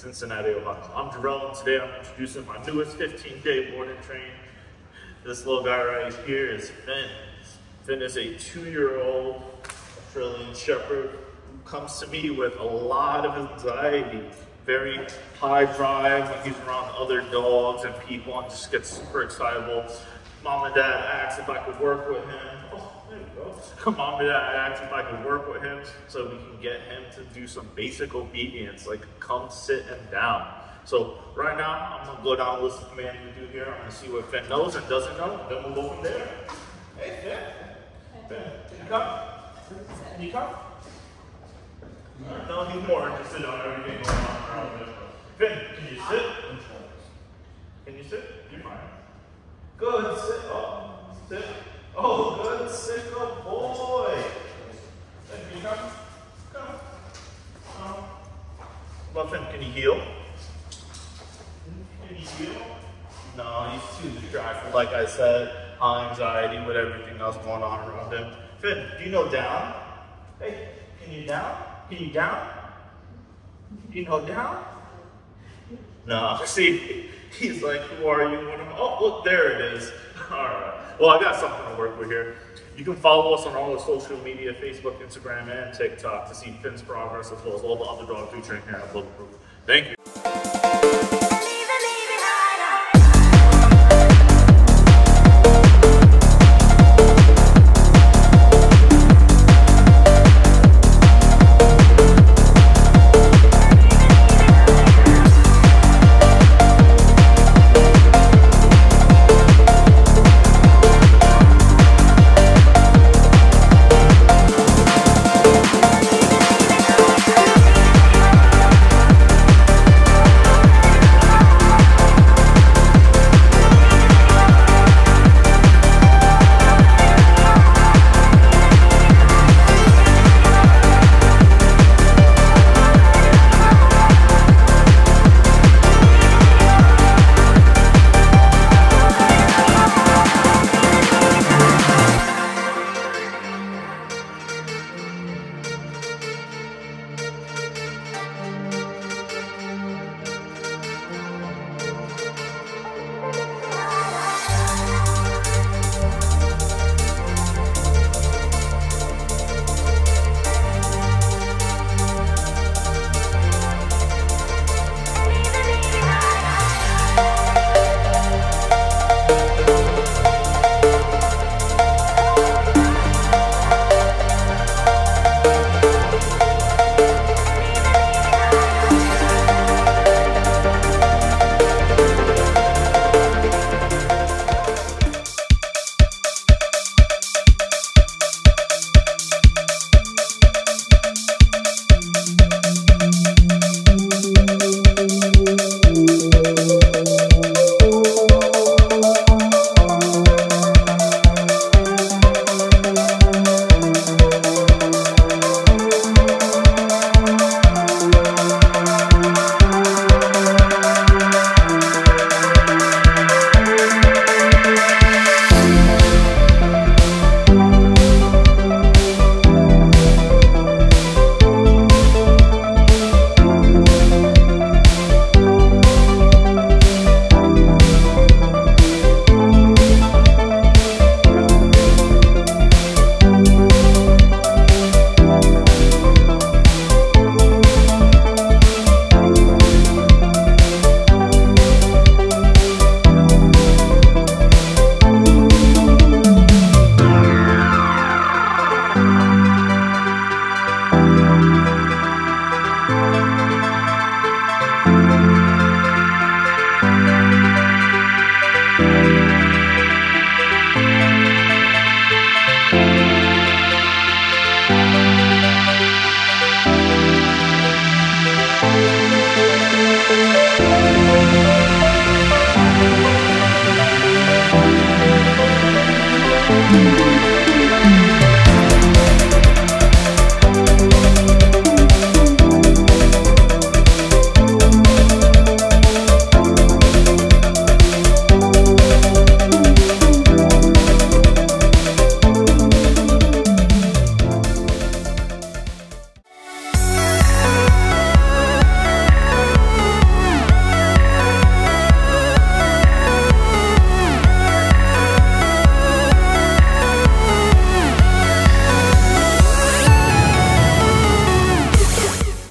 Cincinnati, Ohio. I'm Jerome. Today I'm introducing my newest 15-day boarding train. This little guy right here is Finn. Finn is a 2-year-old Australian Shepherd who comes to me with a lot of anxiety, very high drive when he's around other dogs and people, and just gets super excitable. Mom and Dad asked if I could work with him. Mom and Dad asked if I could work with him so we can get him to do some basic obedience, like come sit and down. So right now, I'm gonna go down and listen to the man you do here. I'm gonna see what Finn knows and doesn't know. Then we'll go from there. Hey, Finn. Finn, can you come? Can you come? No, he's more interested on everything going on around this. Finn, can you sit? Can you sit? You're fine. Good, sit up. Sit. Oh, good, sick old boy. Can you come? Come. Come. Muffin, can he heal? Can he heal? No, he's too distracted. Like I said, high anxiety with everything else going on around him. Finn, do you know down? Hey, can you down? Can you down? Do you know down? No, see, he's like, who are you? Oh, look, there it is. All right. Well, I got something to work with here. You can follow us on all the social media, Facebook, Instagram, and TikTok to see Finn's progress as well as all the other dogs we train here at Bulletproof. Thank you.